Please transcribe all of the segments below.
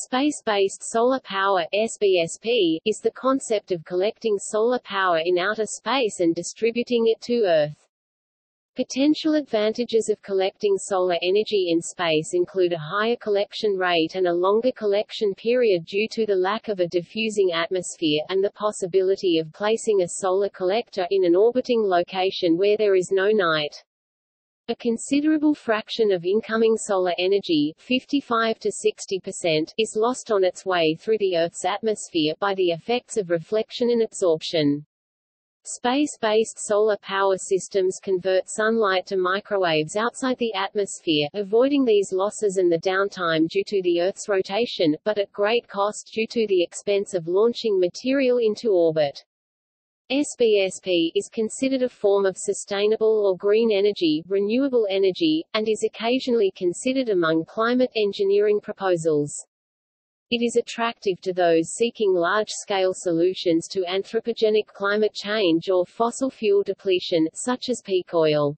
Space-based solar power (SBSP) is the concept of collecting solar power in outer space and distributing it to Earth. Potential advantages of collecting solar energy in space include a higher collection rate and a longer collection period due to the lack of a diffusing atmosphere, and the possibility of placing a solar collector in an orbiting location where there is no night. A considerable fraction of incoming solar energy, 55 to 60%, is lost on its way through the Earth's atmosphere by the effects of reflection and absorption. Space-based solar power systems convert sunlight to microwaves outside the atmosphere, avoiding these losses and the downtime due to the Earth's rotation, but at great cost due to the expense of launching material into orbit. SBSP is considered a form of sustainable or green energy, renewable energy, and is occasionally considered among climate engineering proposals. It is attractive to those seeking large-scale solutions to anthropogenic climate change or fossil fuel depletion, such as peak oil.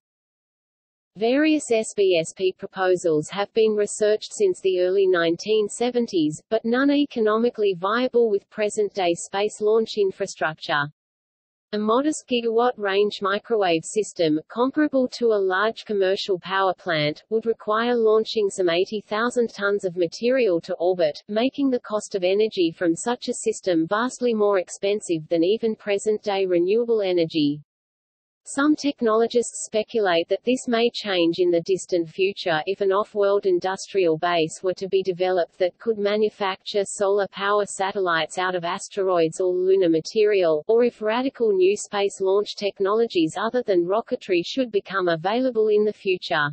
Various SBSP proposals have been researched since the early 1970s, but none are economically viable with present-day space launch infrastructure. A modest gigawatt-range microwave system, comparable to a large commercial power plant, would require launching some 80,000 tons of material to orbit, making the cost of energy from such a system vastly more expensive than even present-day renewable energy. Some technologists speculate that this may change in the distant future if an off-world industrial base were to be developed that could manufacture solar power satellites out of asteroids or lunar material, or if radical new space launch technologies other than rocketry should become available in the future.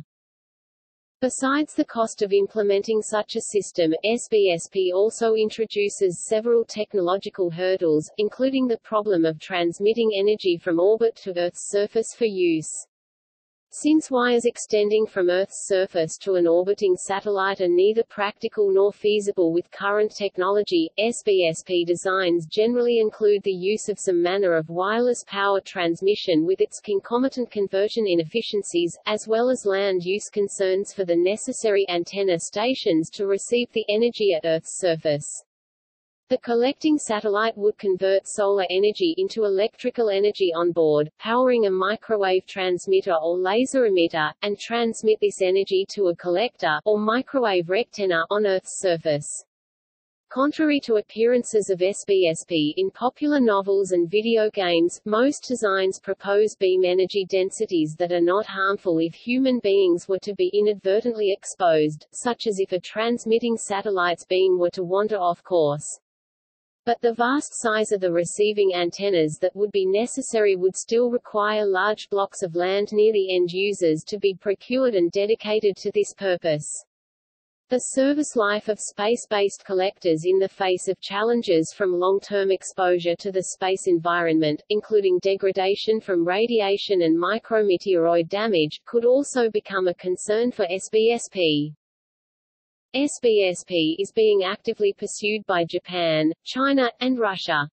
Besides the cost of implementing such a system, SBSP also introduces several technological hurdles, including the problem of transmitting energy from orbit to Earth's surface for use. Since wires extending from Earth's surface to an orbiting satellite are neither practical nor feasible with current technology, SBSP designs generally include the use of some manner of wireless power transmission with its concomitant conversion inefficiencies, as well as land use concerns for the necessary antenna stations to receive the energy at Earth's surface. The collecting satellite would convert solar energy into electrical energy on board, powering a microwave transmitter or laser emitter, and transmit this energy to a collector, or microwave rectenna, on Earth's surface. Contrary to appearances of SBSP in popular novels and video games, most designs propose beam energy densities that are not harmful if human beings were to be inadvertently exposed, such as if a transmitting satellite's beam were to wander off course. But the vast size of the receiving antennas that would be necessary would still require large blocks of land near the end users to be procured and dedicated to this purpose. The service life of space-based collectors in the face of challenges from long-term exposure to the space environment, including degradation from radiation and micrometeoroid damage, could also become a concern for SBSP. SBSP is being actively pursued by Japan, China, and Russia.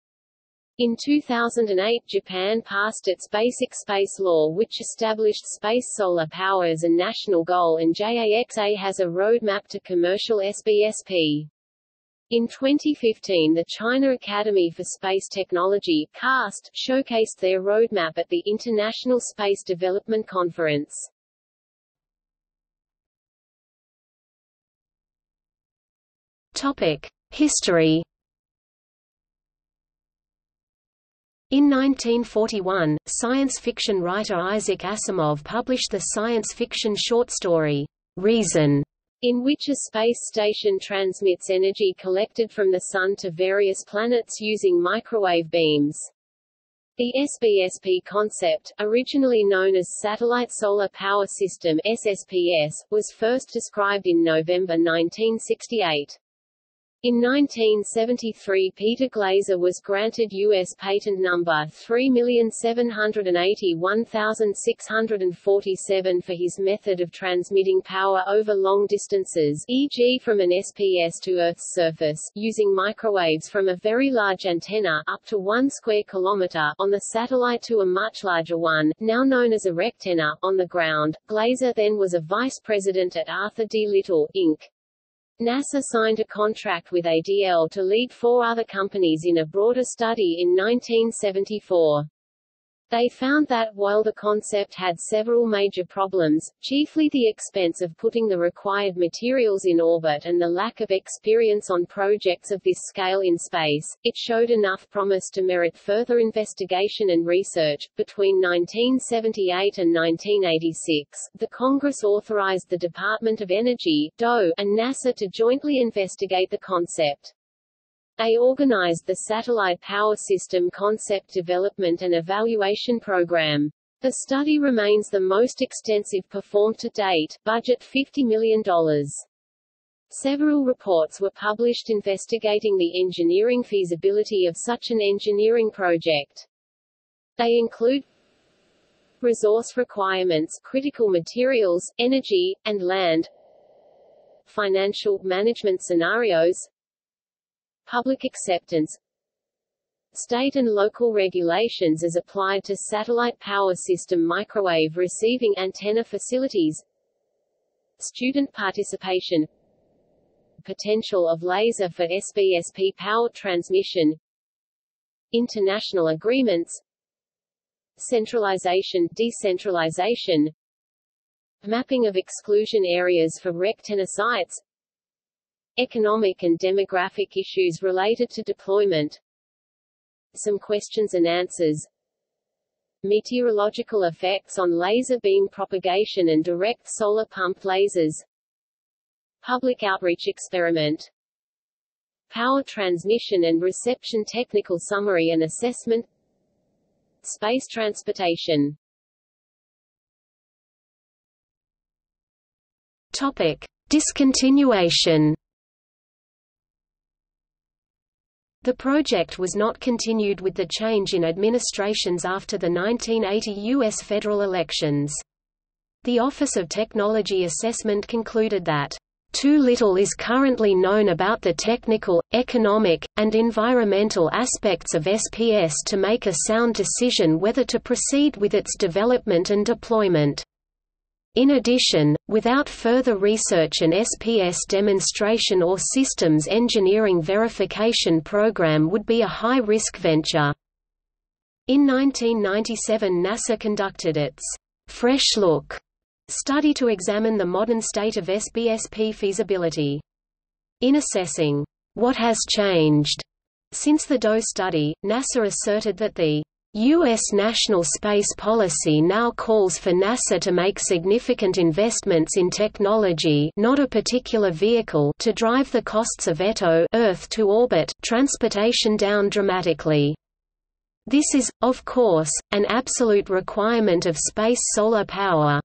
In 2008, Japan passed its Basic Space Law, which established space solar power as a national goal, and JAXA has a roadmap to commercial SBSP. In 2015, the China Academy for Space Technology (CAST) showcased their roadmap at the International Space Development Conference. Topic: History. In 1941, science fiction writer Isaac Asimov published the science fiction short story Reason, in which a space station transmits energy collected from the Sun to various planets using microwave beams. The SBSP concept, originally known as Satellite Solar Power System (SSPS), was first described in November 1968. In 1973, Peter Glaser was granted U.S. patent number 3,781,647 for his method of transmitting power over long distances, e.g. from an SPS to Earth's surface, using microwaves from a very large antenna up to 1 square kilometer on the satellite to a much larger one, now known as a rectenna, on the ground. Glaser then was a vice president at Arthur D. Little, Inc. NASA signed a contract with ADL to lead 4 other companies in a broader study in 1974. They found that, while the concept had several major problems, chiefly the expense of putting the required materials in orbit and the lack of experience on projects of this scale in space, it showed enough promise to merit further investigation and research. Between 1978 and 1986, the Congress authorized the Department of Energy (DOE) and NASA to jointly investigate the concept. They organized the Satellite Power System Concept Development and Evaluation Program. The study remains the most extensive performed to date, budget $50 million. Several reports were published investigating the engineering feasibility of such an engineering project. They include resource requirements, critical materials, energy, and land, financial management scenarios, public acceptance, state and local regulations as applied to satellite power system microwave receiving antenna facilities, student participation, potential of laser for SBSP power transmission, international agreements, centralization, decentralization, mapping of exclusion areas for rectenna sites, economic and demographic issues related to deployment, some questions and answers, meteorological effects on laser beam propagation and direct solar pump lasers, public outreach experiment, power transmission and reception technical summary and assessment, space transportation. Topic: Discontinuation. The project was not continued with the change in administrations after the 1980 U.S. federal elections. The Office of Technology Assessment concluded that, "...too little is currently known about the technical, economic, and environmental aspects of SPS to make a sound decision whether to proceed with its development and deployment." In addition, without further research an SPS demonstration or systems engineering verification program would be a high-risk venture. In 1997 NASA conducted its "Fresh Look" study to examine the modern state of SBSP feasibility. In assessing what has changed since the DOE study, NASA asserted that the U.S. national space policy now calls for NASA to make significant investments in technology, not a particular vehicle, to drive the costs of ETO (Earth to orbit) transportation down dramatically. This is, of course, an absolute requirement of space solar power.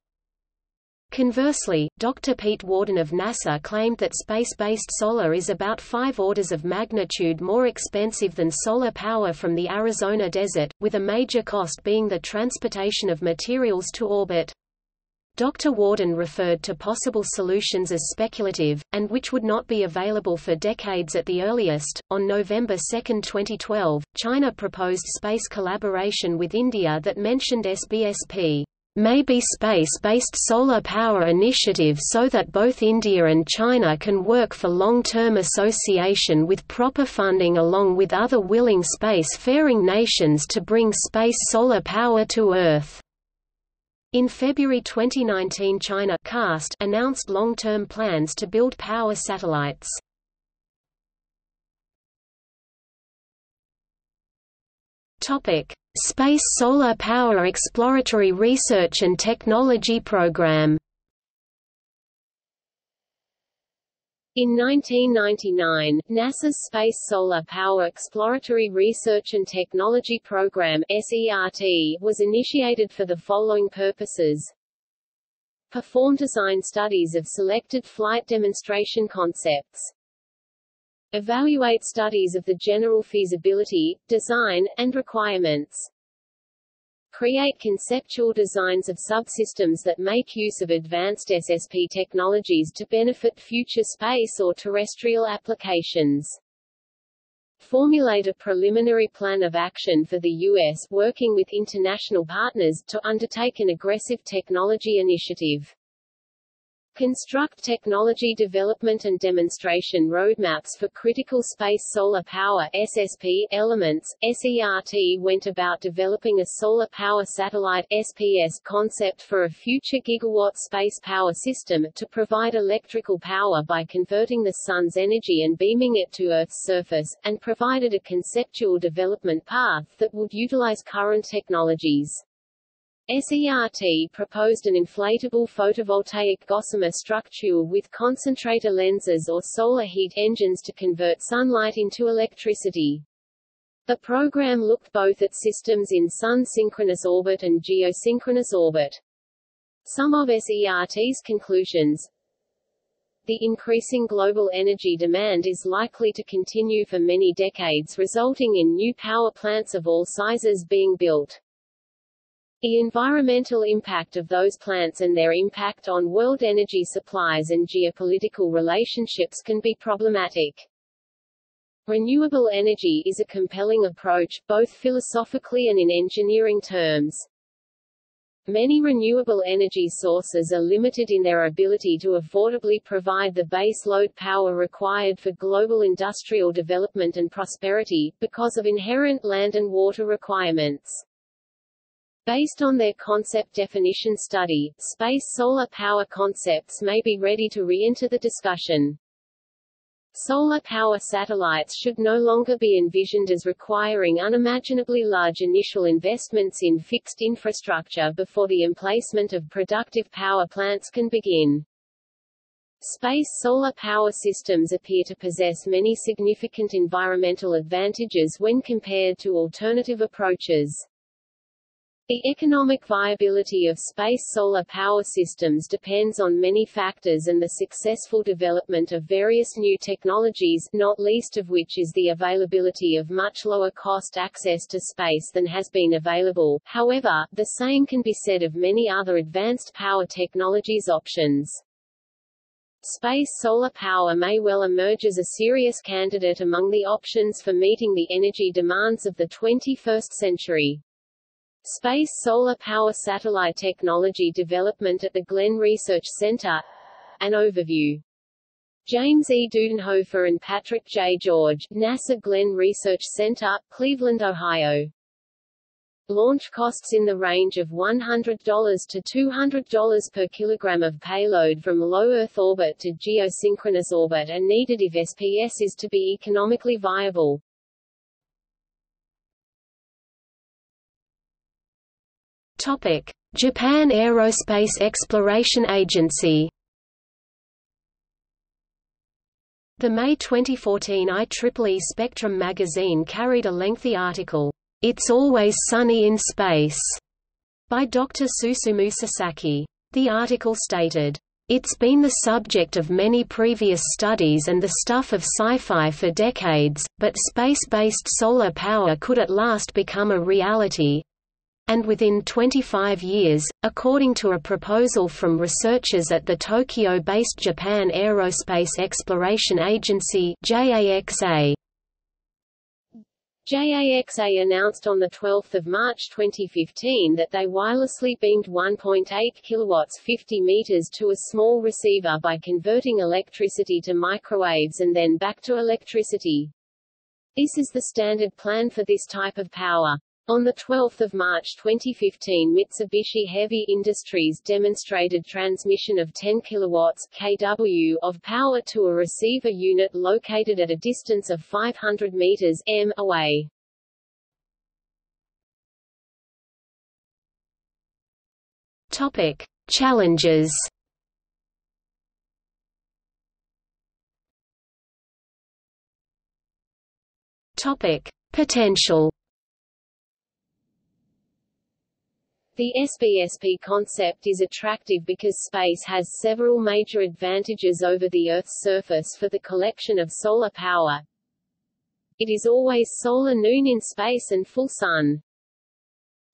Conversely, Dr. Pete Warden of NASA claimed that space-based solar is about 5 orders of magnitude more expensive than solar power from the Arizona desert, with a major cost being the transportation of materials to orbit. Dr. Warden referred to possible solutions as speculative, and which would not be available for decades at the earliest. On November 2, 2012, China proposed space collaboration with India that mentioned SBSP. Maybe space-based solar power initiative so that both India and China can work for long-term association with proper funding along with other willing space-faring nations to bring space solar power to Earth. In February 2019 China CAST announced long-term plans to build power satellites. Space Solar Power Exploratory Research and Technology Program. In 1999, NASA's Space Solar Power Exploratory Research and Technology Program (SERT) was initiated for the following purposes: perform design studies of selected flight demonstration concepts, evaluate studies of the general feasibility, design, and requirements, create conceptual designs of subsystems that make use of advanced SSP technologies to benefit future space or terrestrial applications, formulate a preliminary plan of action for the U.S. working with international partners, to undertake an aggressive technology initiative, Construct technology development and demonstration roadmaps for critical space solar power (SSP) elements. SERT went about developing a solar power satellite (SPS) concept for a future gigawatt space power system, to provide electrical power by converting the sun's energy and beaming it to Earth's surface, and provided a conceptual development path that would utilize current technologies. SERT proposed an inflatable photovoltaic gossamer structure with concentrator lenses or solar heat engines to convert sunlight into electricity. The program looked both at systems in sun-synchronous orbit and geosynchronous orbit. Some of SERT's conclusions: the increasing global energy demand is likely to continue for many decades, resulting in new power plants of all sizes being built. The environmental impact of those plants and their impact on world energy supplies and geopolitical relationships can be problematic. Renewable energy is a compelling approach, both philosophically and in engineering terms. Many renewable energy sources are limited in their ability to affordably provide the baseload power required for global industrial development and prosperity, because of inherent land and water requirements. Based on their concept definition study, space solar power concepts may be ready to re-enter the discussion. Solar power satellites should no longer be envisioned as requiring unimaginably large initial investments in fixed infrastructure before the emplacement of productive power plants can begin. Space solar power systems appear to possess many significant environmental advantages when compared to alternative approaches. The economic viability of space solar power systems depends on many factors and the successful development of various new technologies, not least of which is the availability of much lower cost access to space than has been available. However, the same can be said of many other advanced power technologies options. Space solar power may well emerge as a serious candidate among the options for meeting the energy demands of the 21st century. Space solar power satellite technology development at the Glenn Research Center. An overview. James E. Dudenhofer and Patrick J. George, NASA Glenn Research Center, Cleveland, Ohio. Launch costs in the range of $100 to $200 per kilogram of payload from low Earth orbit to geosynchronous orbit are needed if SPS is to be economically viable. Topic: Japan Aerospace Exploration Agency. The May 2014 IEEE Spectrum magazine carried a lengthy article, "It's Always Sunny in Space," by Dr. Susumu Sasaki. The article stated, "It's been the subject of many previous studies and the stuff of sci-fi for decades, but space-based solar power could at last become a reality. And within 25 years, according to a proposal from researchers at the Tokyo-based Japan Aerospace Exploration Agency (JAXA). JAXA announced on 12 March 2015 that they wirelessly beamed 1.8 kW 50 meters to a small receiver by converting electricity to microwaves and then back to electricity. This is the standard plan for this type of power. On 12 March 2015, Mitsubishi Heavy Industries demonstrated transmission of 10 kW (kW) of power to a receiver unit located at a distance of 500 meters (m) away. Topic: Challenges. Topic: Potential. The SPSP concept is attractive because space has several major advantages over the Earth's surface for the collection of solar power. It is always solar noon in space and full sun.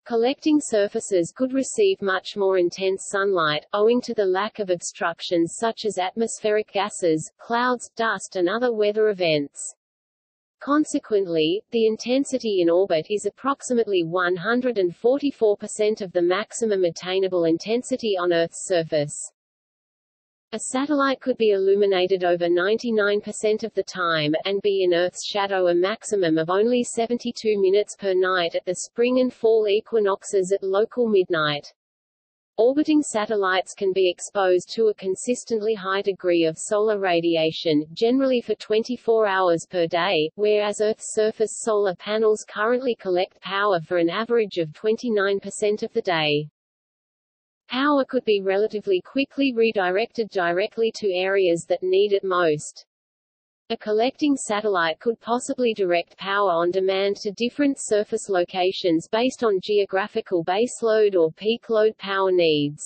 Collecting surfaces could receive much more intense sunlight, owing to the lack of obstructions such as atmospheric gases, clouds, dust and other weather events. Consequently, the intensity in orbit is approximately 144% of the maximum attainable intensity on Earth's surface. A satellite could be illuminated over 99% of the time, and be in Earth's shadow a maximum of only 72 minutes per night at the spring and fall equinoxes at local midnight. Orbiting satellites can be exposed to a consistently high degree of solar radiation, generally for 24 hours per day, whereas Earth's surface solar panels currently collect power for an average of 29% of the day. Power could be relatively quickly redirected directly to areas that need it most. A collecting satellite could possibly direct power on demand to different surface locations based on geographical baseload or peakload power needs.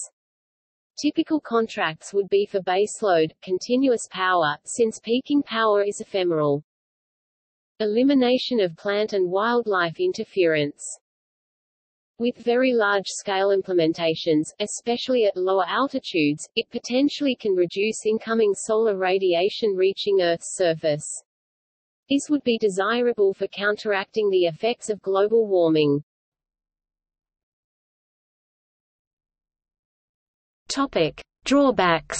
Typical contracts would be for baseload, continuous power, since peaking power is ephemeral. Elimination of plant and wildlife interference. With very large-scale implementations, especially at lower altitudes, it potentially can reduce incoming solar radiation reaching Earth's surface. This would be desirable for counteracting the effects of global warming. Topic: Drawbacks.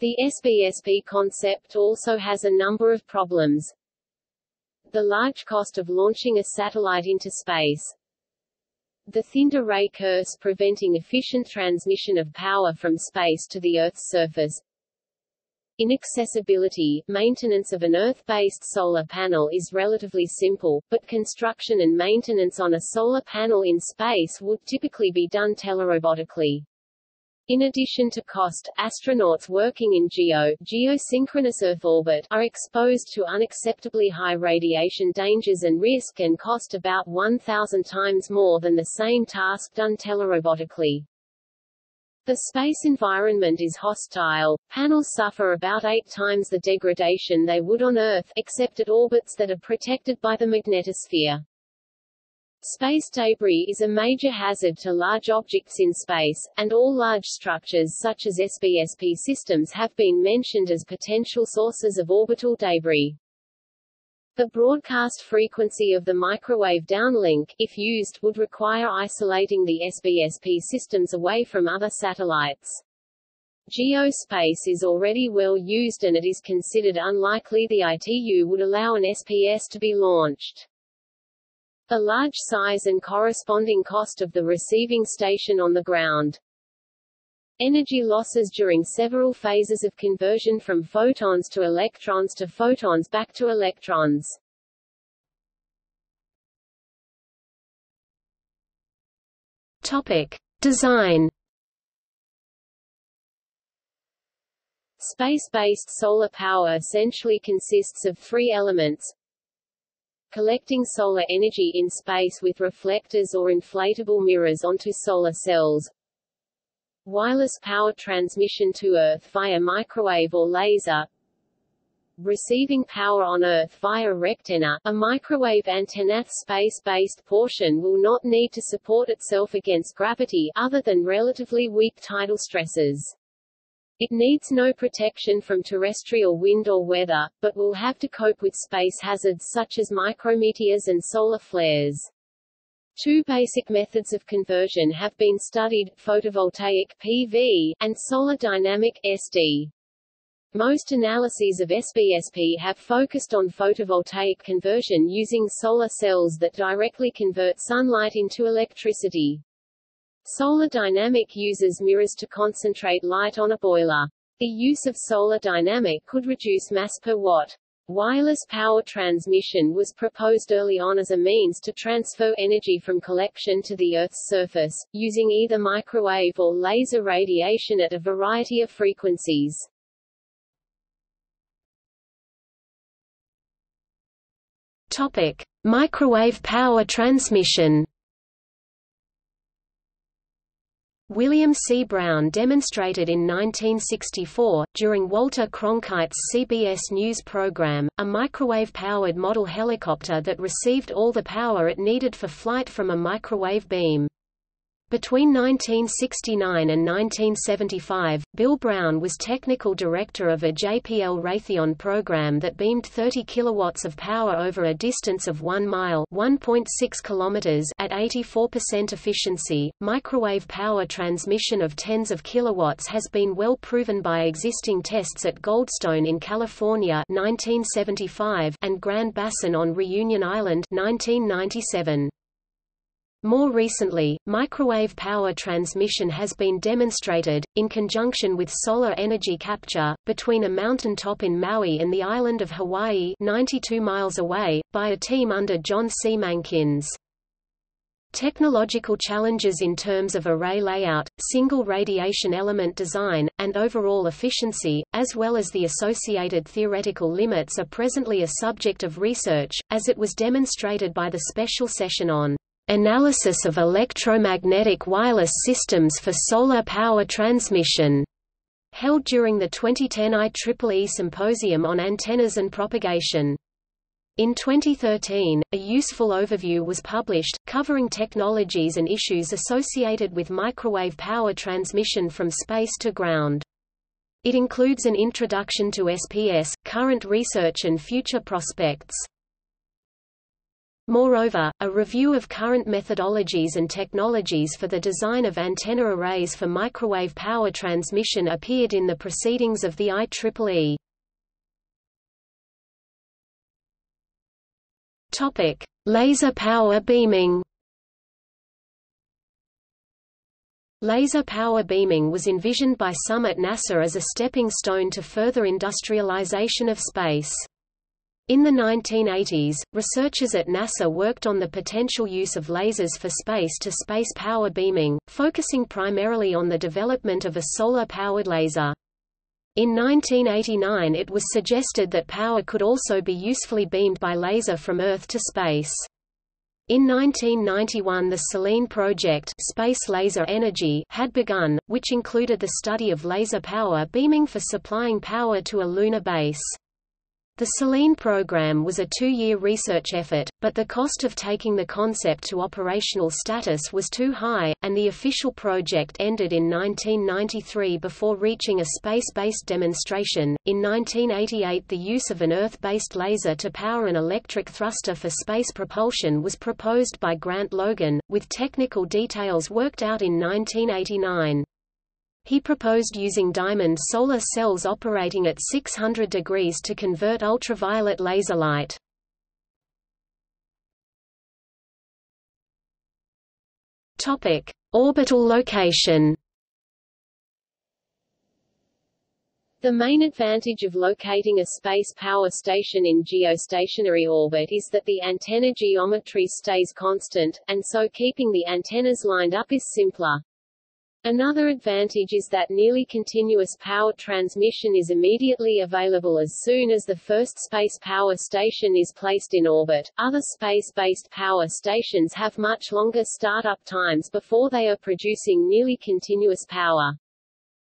The SBSP concept also has a number of problems. The large cost of launching a satellite into space. The Thinder Ray curse preventing efficient transmission of power from space to the Earth's surface. Inaccessibility. Maintenance of an Earth-based solar panel is relatively simple, but construction and maintenance on a solar panel in space would typically be done telerobotically. In addition to cost, astronauts working in geosynchronous Earth orbit are exposed to unacceptably high radiation dangers, and risk and cost about 1,000 times more than the same task done telerobotically. The space environment is hostile. Panels suffer about 8 times the degradation they would on Earth, except at orbits that are protected by the magnetosphere. Space debris is a major hazard to large objects in space, and all large structures such as SBSP systems have been mentioned as potential sources of orbital debris. The broadcast frequency of the microwave downlink, if used, would require isolating the SBSP systems away from other satellites. Geospace is already well used, and it is considered unlikely the ITU would allow an SPS to be launched. The large size and corresponding cost of the receiving station on the ground. Energy losses during several phases of conversion from photons to electrons to photons back to electrons. Topic: Design. Space-based solar power essentially consists of 3 elements. Collecting solar energy in space with reflectors or inflatable mirrors onto solar cells. Wireless power transmission to Earth via microwave or laser. Receiving power on Earth via rectenna, a microwave antenna. Space-based portion will not need to support itself against gravity other than relatively weak tidal stresses. It needs no protection from terrestrial wind or weather, but will have to cope with space hazards such as micrometeors and solar flares. 2 basic methods of conversion have been studied: photovoltaic (PV) and solar dynamic (SD). Most analyses of SBSP have focused on photovoltaic conversion using solar cells that directly convert sunlight into electricity. Solar dynamic uses mirrors to concentrate light on a boiler. The use of solar dynamic could reduce mass per watt. Wireless power transmission was proposed early on as a means to transfer energy from collection to the Earth's surface, using either microwave or laser radiation at a variety of frequencies. Topic: Microwave power transmission. William C. Brown demonstrated in 1964, during Walter Cronkite's CBS News program, a microwave-powered model helicopter that received all the power it needed for flight from a microwave beam. Between 1969 and 1975, Bill Brown was technical director of a JPL Raytheon program that beamed 30 kilowatts of power over a distance of 1 mile (1.6 kilometers) at 84% efficiency. Microwave power transmission of tens of kilowatts has been well proven by existing tests at Goldstone in California (1975) and Grand Basin on Reunion Island (1997). More recently, microwave power transmission has been demonstrated, in conjunction with solar energy capture, between a mountain top in Maui and the island of Hawaii 92 miles away, by a team under John C. Mankins. Technological challenges in terms of array layout, single radiation element design, and overall efficiency, as well as the associated theoretical limits are presently a subject of research, as it was demonstrated by the special session on Analysis of Electromagnetic Wireless Systems for Solar Power Transmission, held during the 2010 IEEE Symposium on Antennas and Propagation. In 2013, a useful overview was published, covering technologies and issues associated with microwave power transmission from space to ground. It includes an introduction to SPS, current research and future prospects. Moreover, a review of current methodologies and technologies for the design of antenna arrays for microwave power transmission appeared in the Proceedings of the IEEE. Topic: Laser power beaming. Laser power beaming was envisioned by some at NASA as a stepping stone to further industrialization of space. In the 1980s, researchers at NASA worked on the potential use of lasers for space-to-space power beaming, focusing primarily on the development of a solar-powered laser. In 1989 it was suggested that power could also be usefully beamed by laser from Earth to space. In 1991 the CELINE project Space Laser Energy had begun, which included the study of laser power beaming for supplying power to a lunar base. The CELINE program was a 2-year research effort, but the cost of taking the concept to operational status was too high, and the official project ended in 1993 before reaching a space-based demonstration. In 1988, the use of an Earth-based laser to power an electric thruster for space propulsion was proposed by Grant Logan, with technical details worked out in 1989. He proposed using diamond solar cells operating at 600 degrees to convert ultraviolet laser light. Topic: Orbital location. The main advantage of locating a space power station in geostationary orbit is that the antenna geometry stays constant, and so keeping the antennas lined up is simpler. Another advantage is that nearly continuous power transmission is immediately available as soon as the first space power station is placed in orbit. Other space-based power stations have much longer start-up times before they are producing nearly continuous power.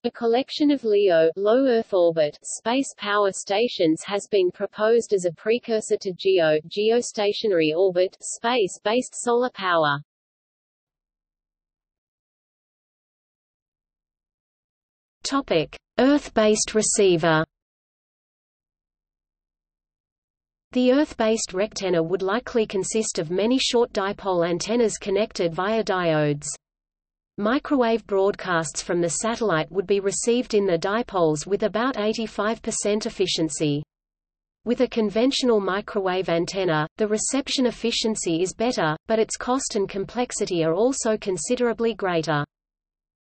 A collection of LEO low Earth orbit space power stations has been proposed as a precursor to GEO geostationary orbit space-based solar power. Topic: Earth-based receiver. The Earth-based rectenna would likely consist of many short dipole antennas connected via diodes. Microwave broadcasts from the satellite would be received in the dipoles with about 85% efficiency. With a conventional microwave antenna, the reception efficiency is better, but its cost and complexity are also considerably greater.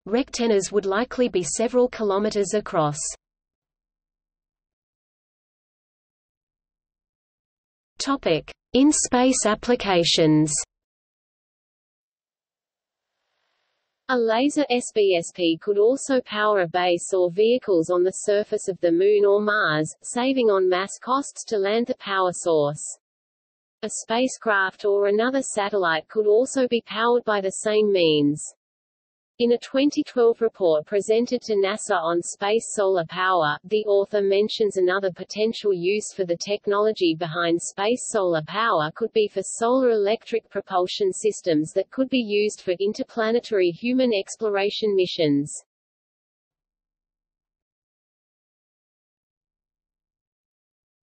Rectennas would likely be several kilometers across. Topic: In space applications. A laser SBSP could also power a base or vehicles on the surface of the Moon or Mars, saving on mass costs to land the power source. A spacecraft or another satellite could also be powered by the same means. In a 2012 report presented to NASA on space solar power, the author mentions another potential use for the technology behind space solar power could be for solar electric propulsion systems that could be used for interplanetary human exploration missions.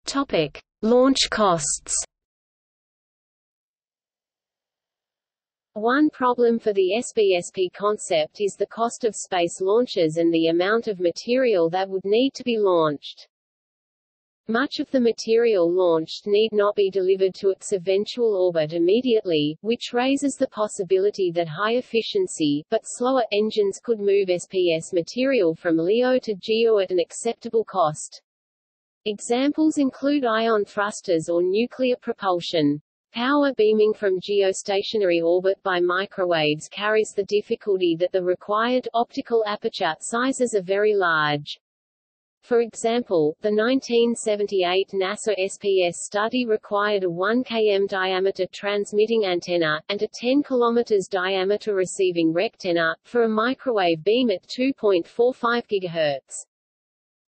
Topic: Launch costs. One problem for the SBSP concept is the cost of space launches and the amount of material that would need to be launched. Much of the material launched need not be delivered to its eventual orbit immediately, which raises the possibility that high-efficiency, but slower, engines could move SPS material from LEO to GEO at an acceptable cost. Examples include ion thrusters or nuclear propulsion. Power beaming from geostationary orbit by microwaves carries the difficulty that the required optical aperture sizes are very large. For example, the 1978 NASA SPS study required a 1 km diameter transmitting antenna, and a 10 km diameter receiving rectenna, for a microwave beam at 2.45 GHz.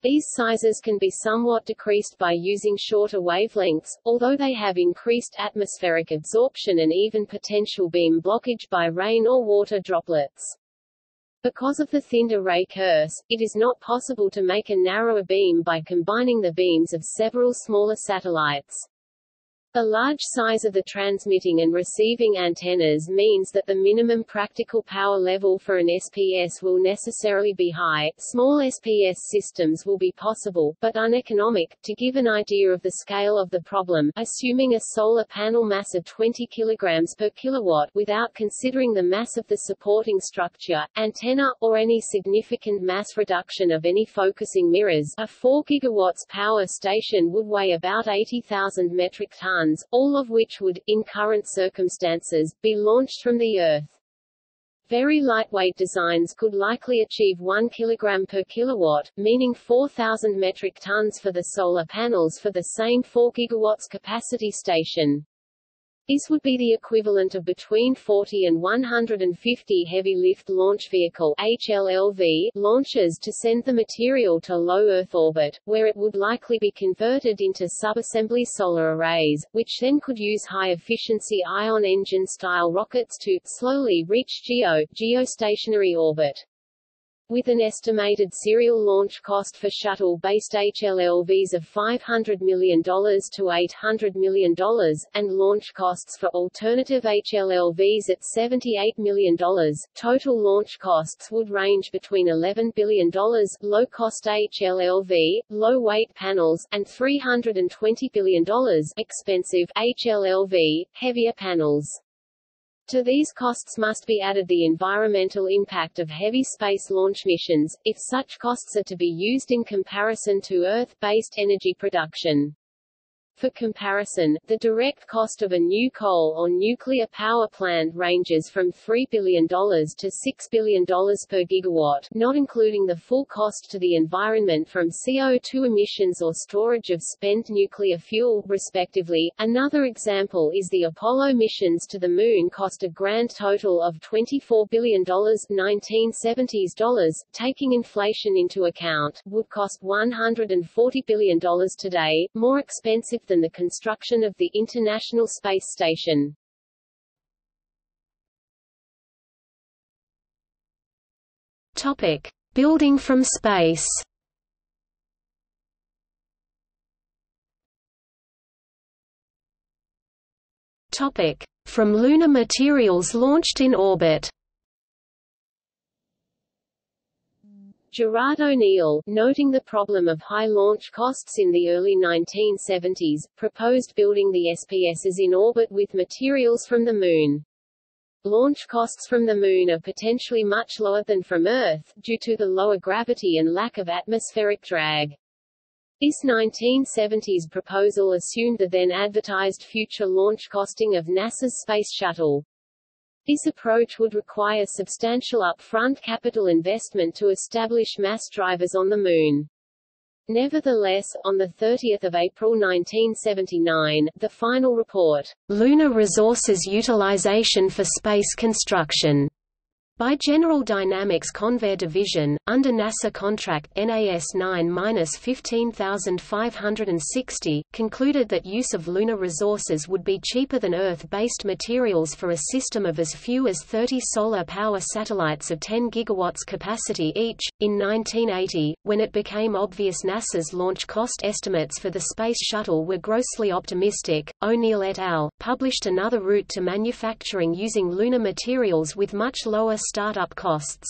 These sizes can be somewhat decreased by using shorter wavelengths, although they have increased atmospheric absorption and even potential beam blockage by rain or water droplets. Because of the thin array curse, it is not possible to make a narrower beam by combining the beams of several smaller satellites. The large size of the transmitting and receiving antennas means that the minimum practical power level for an SPS will necessarily be high. Small SPS systems will be possible, but uneconomic. To give an idea of the scale of the problem, assuming a solar panel mass of 20 kg per kilowatt without considering the mass of the supporting structure, antenna, or any significant mass reduction of any focusing mirrors, a 4 GW power station would weigh about 80,000 metric tons. All of which would, in current circumstances, be launched from the Earth. Very lightweight designs could likely achieve 1 kg per kilowatt, meaning 4,000 metric tons for the solar panels for the same 4 GW capacity station. This would be the equivalent of between 40 and 150 Heavy Lift Launch Vehicle (HLLV) launches to send the material to low Earth orbit, where it would likely be converted into subassembly solar arrays, which then could use high-efficiency ion engine-style rockets to slowly reach geostationary orbit. With an estimated serial launch cost for shuttle-based HLLVs of $500 million to $800 million, and launch costs for alternative HLLVs at $78 million, total launch costs would range between $11 billion, low-cost HLLV, low-weight panels, and $320 billion, expensive HLLV, heavier panels. To these costs must be added the environmental impact of heavy space launch missions, if such costs are to be used in comparison to Earth-based energy production. For comparison, the direct cost of a new coal or nuclear power plant ranges from $3 billion to $6 billion per gigawatt, not including the full cost to the environment from CO2 emissions or storage of spent nuclear fuel, respectively. Another example is the Apollo missions to the Moon cost a grand total of $24 billion, 1970s dollars, taking inflation into account, would cost $140 billion today, more expensive than the construction of the International Space Station. Topic: Building from space. Topic: From lunar materials launched in orbit. Gerard O'Neill, noting the problem of high launch costs in the early 1970s, proposed building the SPSs in orbit with materials from the Moon. Launch costs from the Moon are potentially much lower than from Earth, due to the lower gravity and lack of atmospheric drag. This 1970s proposal assumed the then-advertised future launch costing of NASA's Space Shuttle. This approach would require substantial upfront capital investment to establish mass drivers on the Moon. Nevertheless, on 30 April 1979, the final report, Lunar Resources Utilization for Space Construction, By General Dynamics Convair Division, under NASA contract NAS 9-15560, concluded that use of lunar resources would be cheaper than Earth-based materials for a system of as few as 30 solar power satellites of 10 gigawatts capacity each. In 1980, when it became obvious NASA's launch cost estimates for the Space Shuttle were grossly optimistic, O'Neill et al. Published another route to manufacturing using lunar materials with much lower startup costs.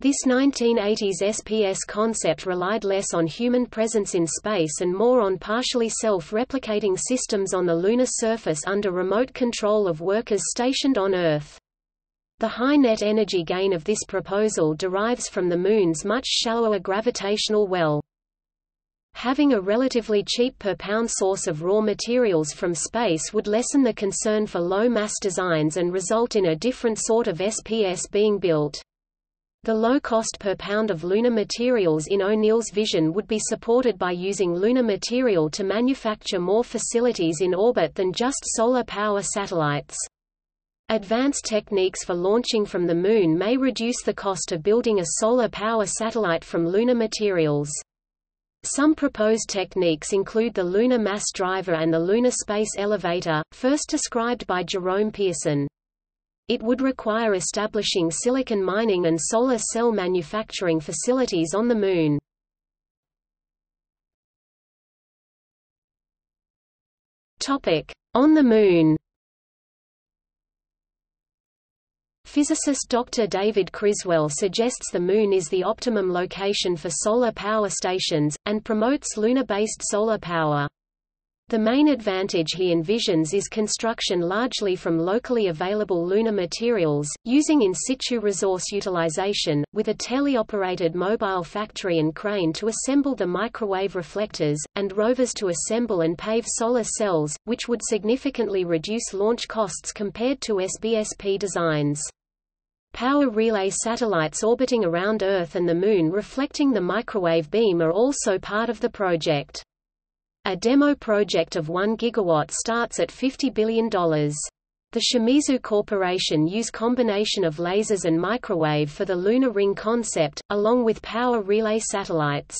This 1980s SPS concept relied less on human presence in space and more on partially self-replicating systems on the lunar surface under remote control of workers stationed on Earth. The high net energy gain of this proposal derives from the Moon's much shallower gravitational well. Having a relatively cheap per pound source of raw materials from space would lessen the concern for low mass designs and result in a different sort of SPS being built. The low cost per pound of lunar materials in O'Neill's vision would be supported by using lunar material to manufacture more facilities in orbit than just solar power satellites. Advanced techniques for launching from the Moon may reduce the cost of building a solar power satellite from lunar materials. Some proposed techniques include the lunar mass driver and the lunar space elevator, first described by Jerome Pearson. It would require establishing silicon mining and solar cell manufacturing facilities on the Moon. Topic: On the Moon. Physicist Dr. David Criswell suggests the Moon is the optimum location for solar power stations, and promotes lunar-based solar power. The main advantage he envisions is construction largely from locally available lunar materials, using in situ resource utilization, with a teleoperated mobile factory and crane to assemble the microwave reflectors, and rovers to assemble and pave solar cells, which would significantly reduce launch costs compared to SPSP designs. Power relay satellites orbiting around Earth and the Moon reflecting the microwave beam are also part of the project. A demo project of 1 gigawatt starts at $50 billion. The Shimizu Corporation use combination of lasers and microwave for the lunar ring concept, along with power relay satellites.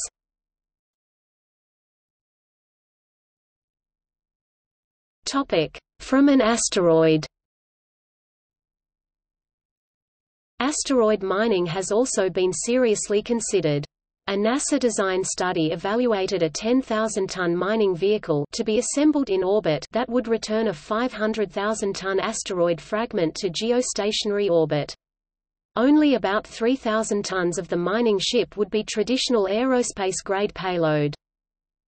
From an asteroid. Asteroid mining has also been seriously considered. A NASA design study evaluated a 10,000-ton mining vehicle to be assembled in orbit that would return a 500,000-ton asteroid fragment to geostationary orbit. Only about 3,000 tons of the mining ship would be traditional aerospace-grade payload.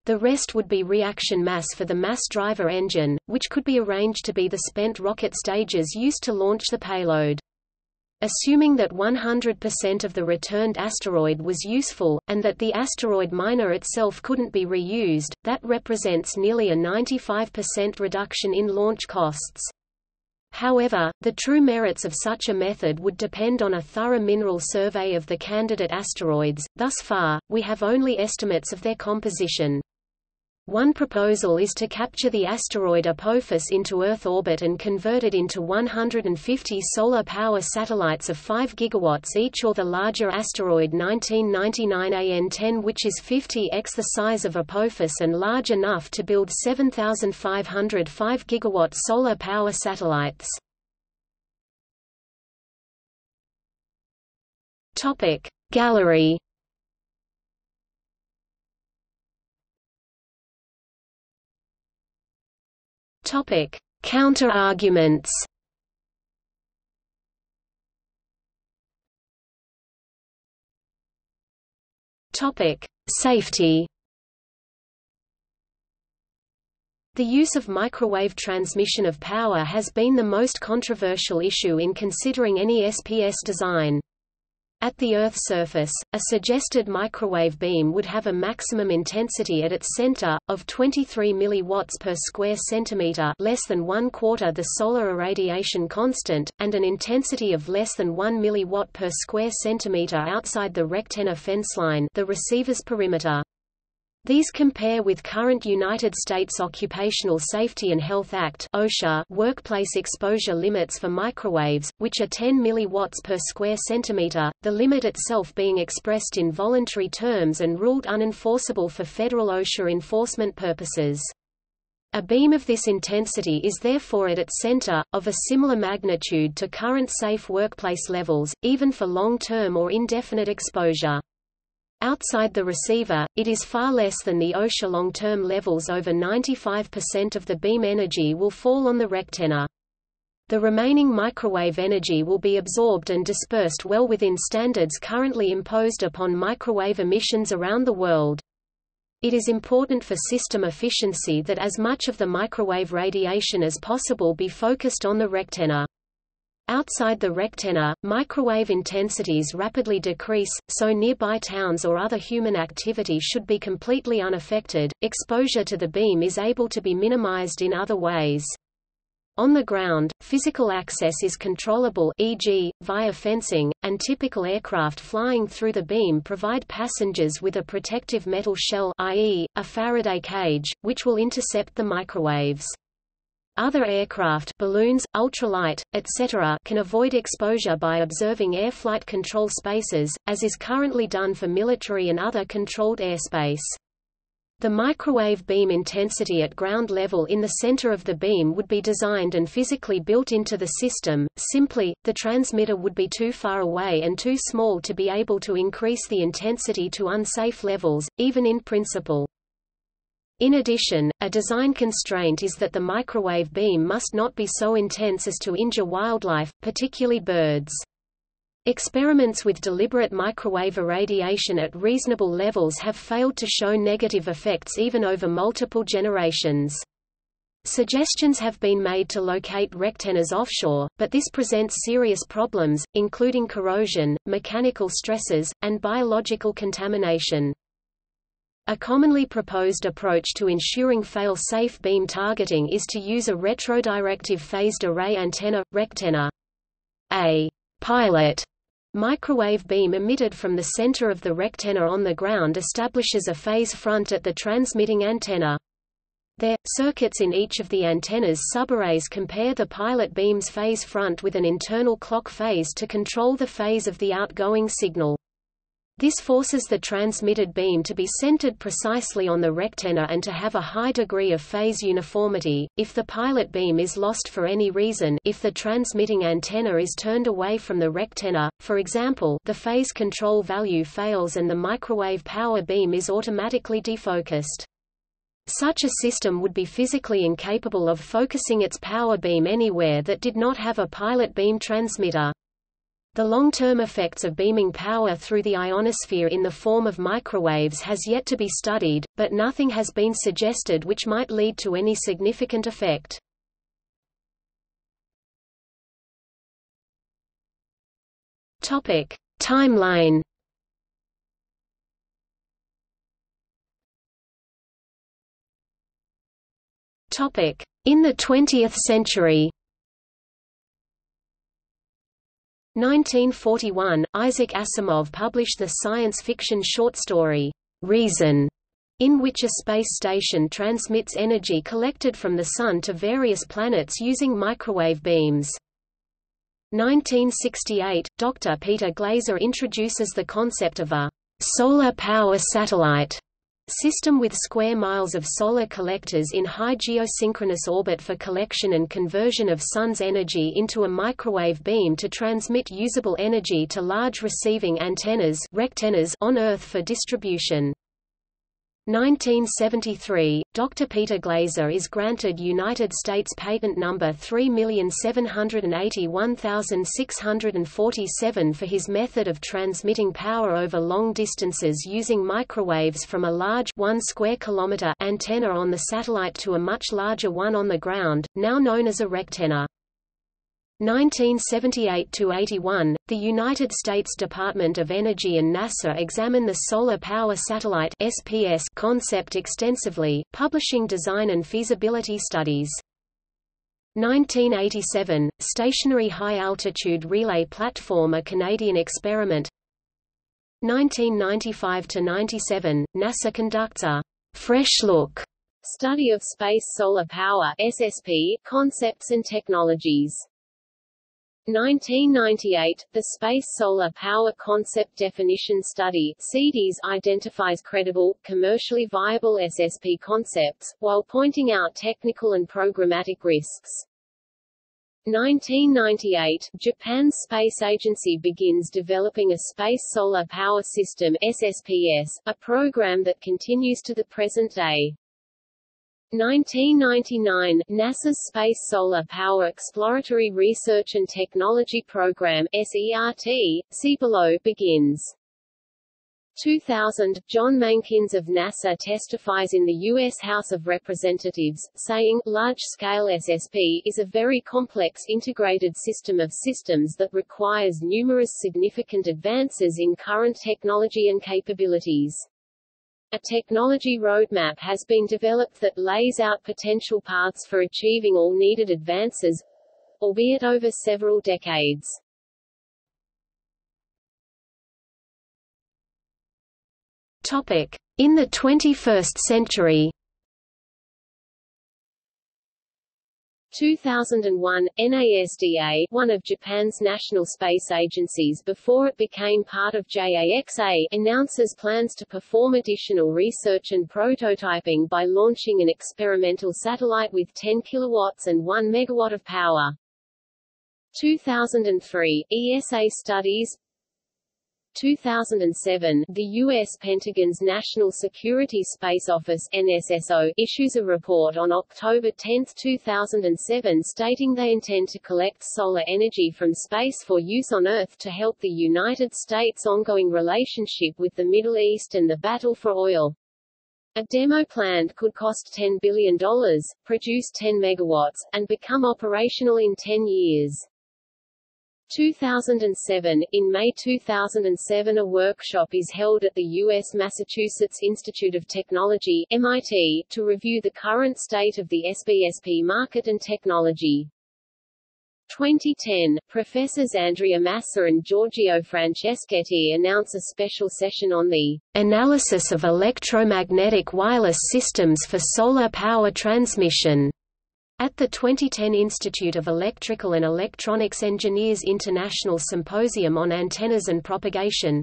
The rest would be reaction mass for the mass driver engine, which could be arranged to be the spent rocket stages used to launch the payload. Assuming that 100% of the returned asteroid was useful, and that the asteroid miner itself couldn't be reused, that represents nearly a 95% reduction in launch costs. However, the true merits of such a method would depend on a thorough mineral survey of the candidate asteroids. Thus far, we have only estimates of their composition. One proposal is to capture the asteroid Apophis into Earth orbit and convert it into 150 solar power satellites of 5 gigawatts each, or the larger asteroid 1999 AN10, which is 50x the size of Apophis and large enough to build 7,500 5 gigawatt solar power satellites. Topic: Gallery. Topic: Counter-arguments. Topic: Safety. The use of microwave transmission of power has been the most controversial issue in considering any SPS design. At the Earth's surface, a suggested microwave beam would have a maximum intensity at its center, of 23 milliwatts per square centimeter, less than 1/4 the solar irradiation constant, and an intensity of less than 1 milliwatt per square centimeter outside the rectenna fence line, the receiver's perimeter. These compare with current United States Occupational Safety and Health Act (OSHA) workplace exposure limits for microwaves, which are 10 milliwatts per square centimeter, the limit itself being expressed in voluntary terms and ruled unenforceable for federal OSHA enforcement purposes. A beam of this intensity is therefore at its center, of a similar magnitude to current safe workplace levels, even for long-term or indefinite exposure. Outside the receiver, it is far less than the OSHA long-term levels. Over 95% of the beam energy will fall on the rectenna. The remaining microwave energy will be absorbed and dispersed well within standards currently imposed upon microwave emissions around the world. It is important for system efficiency that as much of the microwave radiation as possible be focused on the rectenna. Outside the rectenna, microwave intensities rapidly decrease, so nearby towns or other human activity should be completely unaffected. Exposure to the beam is able to be minimized in other ways. On the ground, physical access is controllable, e.g., via fencing, and typical aircraft flying through the beam provide passengers with a protective metal shell, i.e., a Faraday cage, which will intercept the microwaves. Other aircraft, balloons, ultralight, etc., can avoid exposure by observing air flight control spaces, as is currently done for military and other controlled airspace. The microwave beam intensity at ground level in the center of the beam would be designed and physically built into the system. Simply, the transmitter would be too far away and too small to be able to increase the intensity to unsafe levels, even in principle. In addition, a design constraint is that the microwave beam must not be so intense as to injure wildlife, particularly birds. Experiments with deliberate microwave irradiation at reasonable levels have failed to show negative effects even over multiple generations. Suggestions have been made to locate rectennas offshore, but this presents serious problems, including corrosion, mechanical stresses, and biological contamination. A commonly proposed approach to ensuring fail-safe beam targeting is to use a retrodirective phased array antenna, rectenna. A pilot microwave beam emitted from the center of the rectenna on the ground establishes a phase front at the transmitting antenna. Their circuits in each of the antenna's subarrays compare the pilot beam's phase front with an internal clock phase to control the phase of the outgoing signal. This forces the transmitted beam to be centered precisely on the rectenna and to have a high degree of phase uniformity. If the pilot beam is lost for any reason, if the transmitting antenna is turned away from the rectenna, for example, the phase control value fails and the microwave power beam is automatically defocused. Such a system would be physically incapable of focusing its power beam anywhere that did not have a pilot beam transmitter. The long-term effects of beaming power through the ionosphere in the form of microwaves has yet to be studied, but nothing has been suggested which might lead to any significant effect. Topic: Timeline. Topic: In the 20th century. 1941, Isaac Asimov published the science fiction short story, Reason, in which a space station transmits energy collected from the Sun to various planets using microwave beams. 1968, Dr. Peter Glaser introduces the concept of a solar power satellite system with square miles of solar collectors in high geosynchronous orbit for collection and conversion of sun's energy into a microwave beam to transmit usable energy to large receiving antennas (rectennas) on Earth for distribution. 1973, Dr. Peter Glaser is granted United States Patent Number 3,781,647 for his method of transmitting power over long distances using microwaves from a large 1 square kilometer antenna on the satellite to a much larger one on the ground, now known as a rectenna. 1978–81, the United States Department of Energy and NASA examine the Solar Power Satellite (SPS) concept extensively, publishing design and feasibility studies. 1987, Stationary High Altitude Relay Platform, a Canadian experiment. 1995–97, NASA conducts a «fresh look» study of space solar power (SSP) concepts and technologies. 1998, the Space Solar Power Concept Definition Study (CDES) identifies credible, commercially viable SSP concepts, while pointing out technical and programmatic risks. 1998, Japan's space agency begins developing a Space Solar Power System (SSPS), a program that continues to the present day. 1999, NASA's Space Solar Power Exploratory Research and Technology Program (SERT), see below, begins. 2000, John Mankins of NASA testifies in the U.S. House of Representatives, saying, "Large-scale SSP is a very complex integrated system of systems that requires numerous significant advances in current technology and capabilities. A technology roadmap has been developed that lays out potential paths for achieving all needed advances, albeit over several decades." Topic: In the 21st century. 2001, NASDA, one of Japan's national space agencies before it became part of JAXA, announces plans to perform additional research and prototyping by launching an experimental satellite with 10 kilowatts and 1 megawatt of power. 2003, ESA studies. 2007, the U.S. Pentagon's National Security Space Office (NSSO) issues a report on October 10, 2007 stating they intend to collect solar energy from space for use on Earth to help the United States' ongoing relationship with the Middle East and the battle for oil. A demo plant could cost $10 billion, produce 10 megawatts, and become operational in 10 years. 2007, in May 2007 a workshop is held at the U.S. Massachusetts Institute of Technology (MIT) to review the current state of the SSP market and technology. 2010, Professors Andrea Massa and Giorgio Franceschetti announce a special session on the analysis of electromagnetic wireless systems for solar power transmission at the 2010 Institute of Electrical and Electronics Engineers International Symposium on Antennas and Propagation.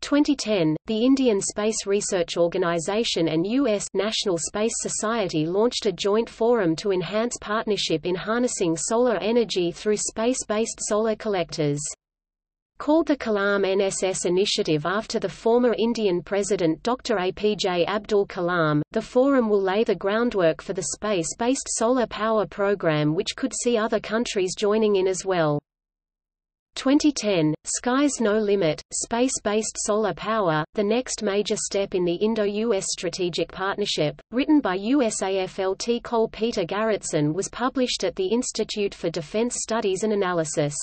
2010, the Indian Space Research Organisation and U.S. National Space Society launched a joint forum to enhance partnership in harnessing solar energy through space-based solar collectors. Called the Kalam NSS Initiative after the former Indian President Dr. APJ Abdul Kalam, the forum will lay the groundwork for the space-based solar power program which could see other countries joining in as well. 2010, Sky's No Limit, Space-Based Solar Power, the next major step in the Indo-US Strategic Partnership, written by USAFLT Col Peter Garretson, was published at the Institute for Defense Studies and Analysis.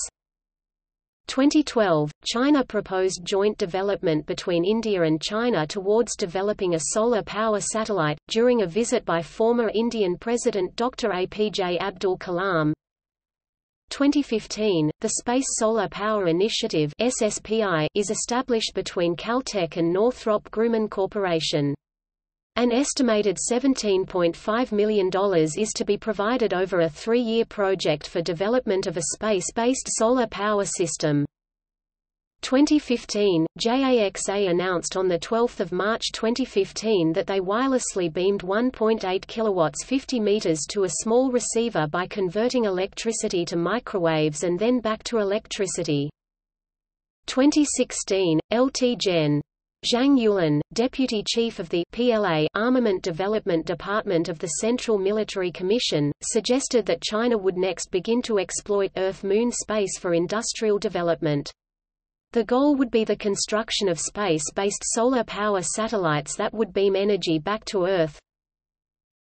2012, China proposed joint development between India and China towards developing a solar power satellite, during a visit by former Indian President Dr. APJ Abdul Kalam. 2015, the Space Solar Power Initiative (SSPI) is established between Caltech and Northrop Grumman Corporation. An estimated $17.5 million is to be provided over a 3-year project for development of a space-based solar power system. 2015, JAXA announced on 12 March 2015 that they wirelessly beamed 1.8 kilowatts 50 meters to a small receiver by converting electricity to microwaves and then back to electricity. 2016, LT Gen. Zhang Yulin, Deputy Chief of the PLA Armament Development Department of the Central Military Commission, suggested that China would next begin to exploit Earth-Moon space for industrial development. The goal would be the construction of space-based solar power satellites that would beam energy back to Earth.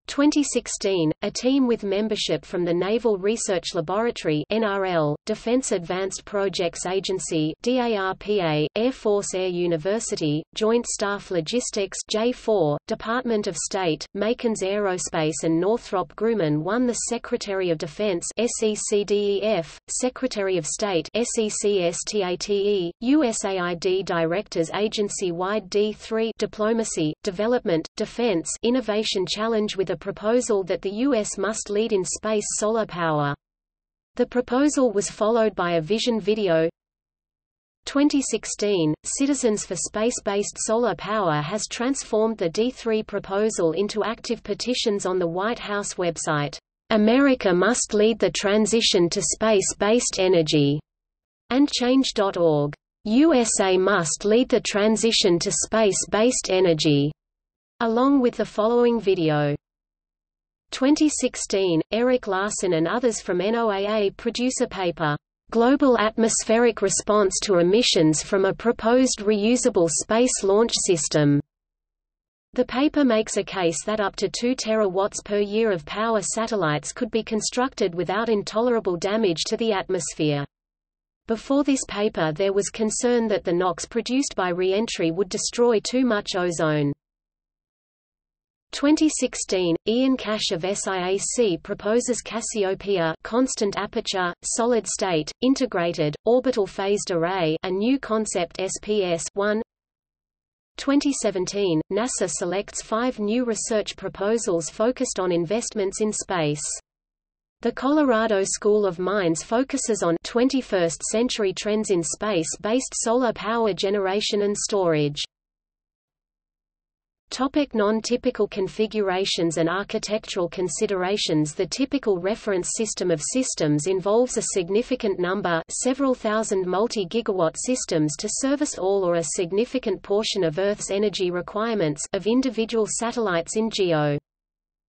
2016, a team with membership from the Naval Research Laboratory (NRL), Defense Advanced Projects Agency (DARPA), Air Force Air University, Joint Staff Logistics (J4), Department of State, Mankins Aerospace and Northrop Grumman won the Secretary of Defense (SECDEF), Secretary of State (SECSTATE), USAID Directors Agency-wide D3 Diplomacy, Development, Defense, Innovation Challenge with a proposal that the U.S. must lead in space solar power. The proposal was followed by a vision video. 2016, Citizens for Space-Based Solar Power has transformed the D3 proposal into active petitions on the White House website. America must lead the transition to space-based energy, and change.org. USA must lead the transition to space-based energy, along with the following video. 2016, Eric Larson and others from NOAA produce a paper, "Global Atmospheric Response to Emissions from a Proposed Reusable Space Launch System." The paper makes a case that up to 2 terawatts per year of power satellites could be constructed without intolerable damage to the atmosphere. Before this paper there was concern that the NOx produced by re-entry would destroy too much ozone. 2016, Ian Cash of SIAC proposes Cassiopeia constant aperture, solid state, integrated, orbital phased array, a new concept SPS-1. 2017, NASA selects 5 new research proposals focused on investments in space. The Colorado School of Mines focuses on 21st-century trends in space-based solar power generation and storage. Non-typical configurations and architectural considerations. The typical reference system of systems involves a significant number, several thousand multi-gigawatt systems to service all or a significant portion of Earth's energy requirements of individual satellites in GEO.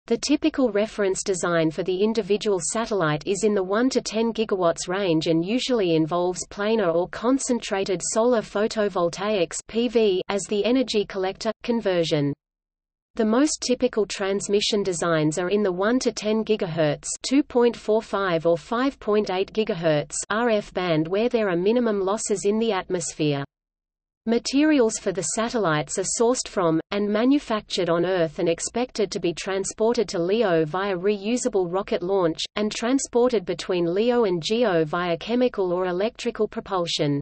The typical reference design for the individual satellite is in the 1 to 10 gigawatts range and usually involves planar or concentrated solar photovoltaics (PV) as the energy collector conversion. The most typical transmission designs are in the 1 to 10 GHz, 2.45 or 5.8 GHz RF band where there are minimum losses in the atmosphere. Materials for the satellites are sourced from, and manufactured on Earth and expected to be transported to LEO via reusable rocket launch, and transported between LEO and GEO via chemical or electrical propulsion.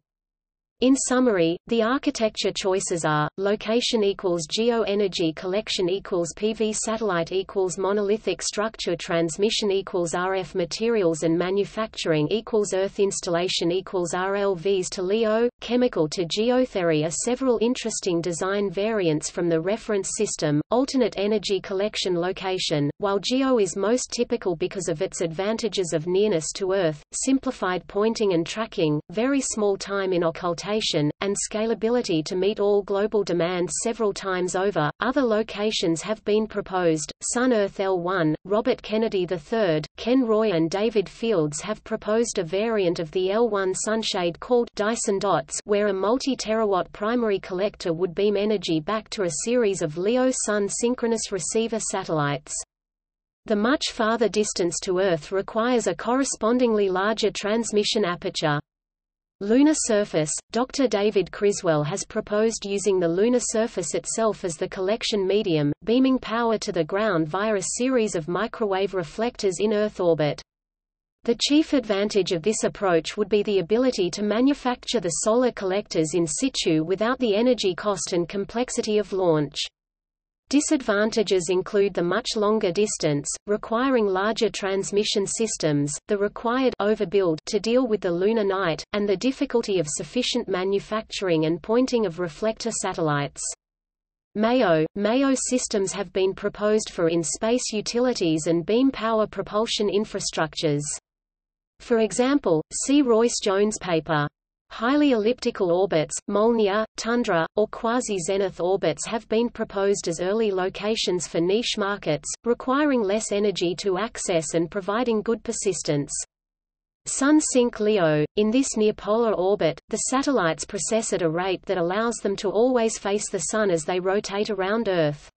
In summary, the architecture choices are, location equals GEO energy collection equals PV satellite equals monolithic structure transmission equals RF materials and manufacturing equals Earth installation equals RLVs to LEO, chemical to geothery are several interesting design variants from the reference system, alternate energy collection location, while GEO is most typical because of its advantages of nearness to Earth, simplified pointing and tracking, very small time in occultation, and scalability to meet all global demands several times over. Other locations have been proposed. Sun Earth L1, Robert Kennedy III, Ken Roy, and David Fields have proposed a variant of the L1 sunshade called Dyson Dots, where a multi-terawatt primary collector would beam energy back to a series of LEO Sun synchronous receiver satellites. The much farther distance to Earth requires a correspondingly larger transmission aperture. Lunar surface. Dr. David Criswell has proposed using the lunar surface itself as the collection medium, beaming power to the ground via a series of microwave reflectors in Earth orbit. The chief advantage of this approach would be the ability to manufacture the solar collectors in situ without the energy cost and complexity of launch. Disadvantages include the much longer distance, requiring larger transmission systems, the required overbuild to deal with the lunar night, and the difficulty of sufficient manufacturing and pointing of reflector satellites. MAO systems have been proposed for in-space utilities and beam power propulsion infrastructures. For example, see Royce Jones' paper. Highly elliptical orbits, Molniya, Tundra, or quasi-zenith orbits have been proposed as early locations for niche markets, requiring less energy to access and providing good persistence. Sun-Sync LEO. In this near-polar orbit, the satellites precess at a rate that allows them to always face the Sun as they rotate around Earth.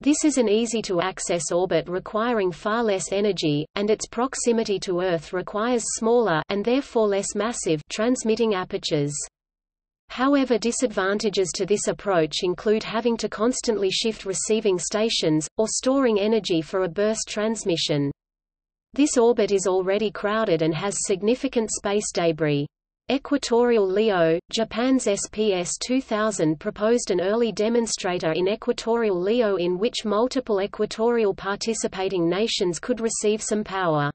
This is an easy-to-access orbit requiring far less energy, and its proximity to Earth requires smaller and therefore less massive transmitting apertures. However, disadvantages to this approach include having to constantly shift receiving stations, or storing energy for a burst transmission. This orbit is already crowded and has significant space debris. Equatorial LEO, Japan's SPS 2000 proposed an early demonstrator in Equatorial LEO in which multiple equatorial participating nations could receive some power.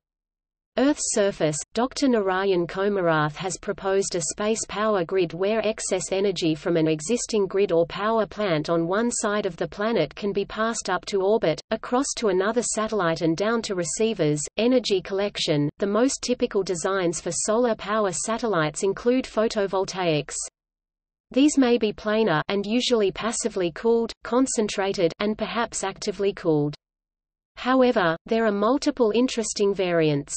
Earth's surface, Dr. Narayan Komarath has proposed a space power grid where excess energy from an existing grid or power plant on one side of the planet can be passed up to orbit, across to another satellite and down to receivers. Energy collection. The most typical designs for solar power satellites include photovoltaics. These may be planar and usually passively cooled, concentrated, and perhaps actively cooled. However, there are multiple interesting variants.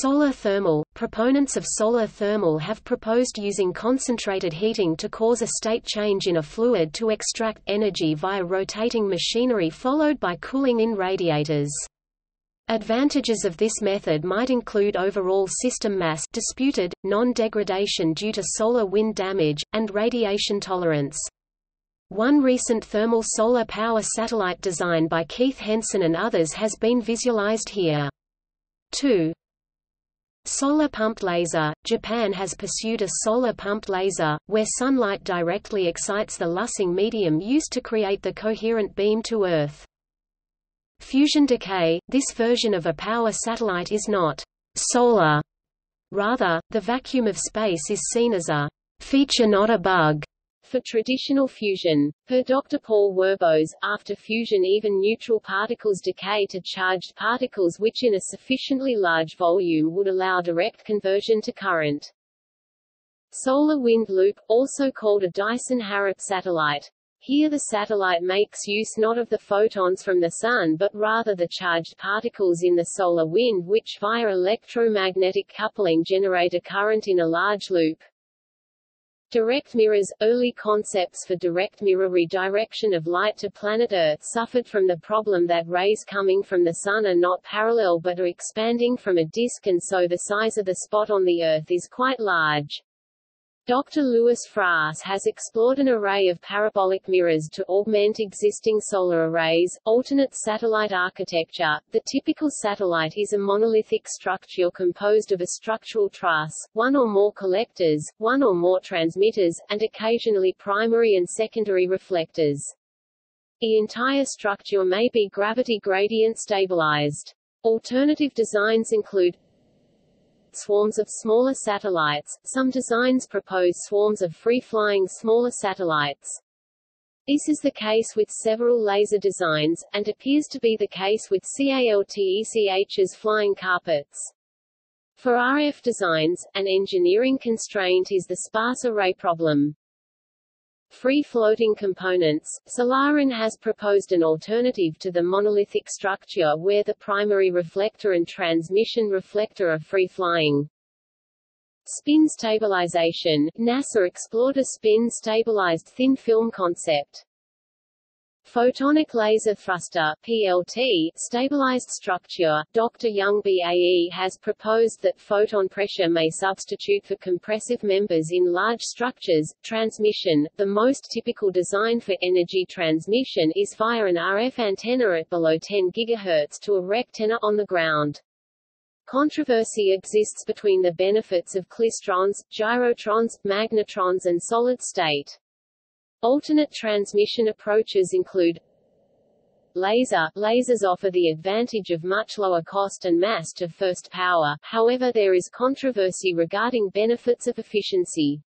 Solar thermal – proponents of solar thermal have proposed using concentrated heating to cause a state change in a fluid to extract energy via rotating machinery followed by cooling in radiators. Advantages of this method might include overall system mass disputed, non-degradation due to solar wind damage, and radiation tolerance. One recent thermal solar power satellite design by Keith Henson and others has been visualized here. 2. Solar pumped laser. Japan has pursued a solar pumped laser, where sunlight directly excites the losing medium used to create the coherent beam to Earth. Fusion decay. This version of a power satellite is not solar. Rather, the vacuum of space is seen as a feature, not a bug, for traditional fusion. Per Dr. Paul Werbos, after fusion even neutral particles decay to charged particles which in a sufficiently large volume would allow direct conversion to current. Solar wind loop, also called a Dyson-Harrop satellite. Here the satellite makes use not of the photons from the Sun but rather the charged particles in the solar wind which via electromagnetic coupling generate a current in a large loop. Direct mirrors – early concepts for direct mirror redirection of light to planet Earth suffered from the problem that rays coming from the Sun are not parallel but are expanding from a disk, and so the size of the spot on the Earth is quite large. Dr. Louis Fras has explored an array of parabolic mirrors to augment existing solar arrays. Alternate satellite architecture. The typical satellite is a monolithic structure composed of a structural truss, one or more collectors, one or more transmitters, and occasionally primary and secondary reflectors. The entire structure may be gravity gradient stabilized. Alternative designs include swarms of smaller satellites. Some designs propose swarms of free-flying smaller satellites. This is the case with several laser designs, and appears to be the case with Caltech's flying carpets. For RF designs, an engineering constraint is the sparse array problem. Free-floating components. Solarin has proposed an alternative to the monolithic structure where the primary reflector and transmission reflector are free-flying. Spin stabilization. NASA explored a spin-stabilized thin-film concept. Photonic laser thruster (PLT) stabilized structure. Dr. Young BAE has proposed that photon pressure may substitute for compressive members in large structures. Transmission. The most typical design for energy transmission is via an RF antenna at below 10 GHz to a rectenna on the ground. Controversy exists between the benefits of klystrons, gyrotrons, magnetrons, and solid-state. Alternate transmission approaches include laser. Lasers offer the advantage of much lower cost and mass to first power, however there is controversy regarding benefits of efficiency.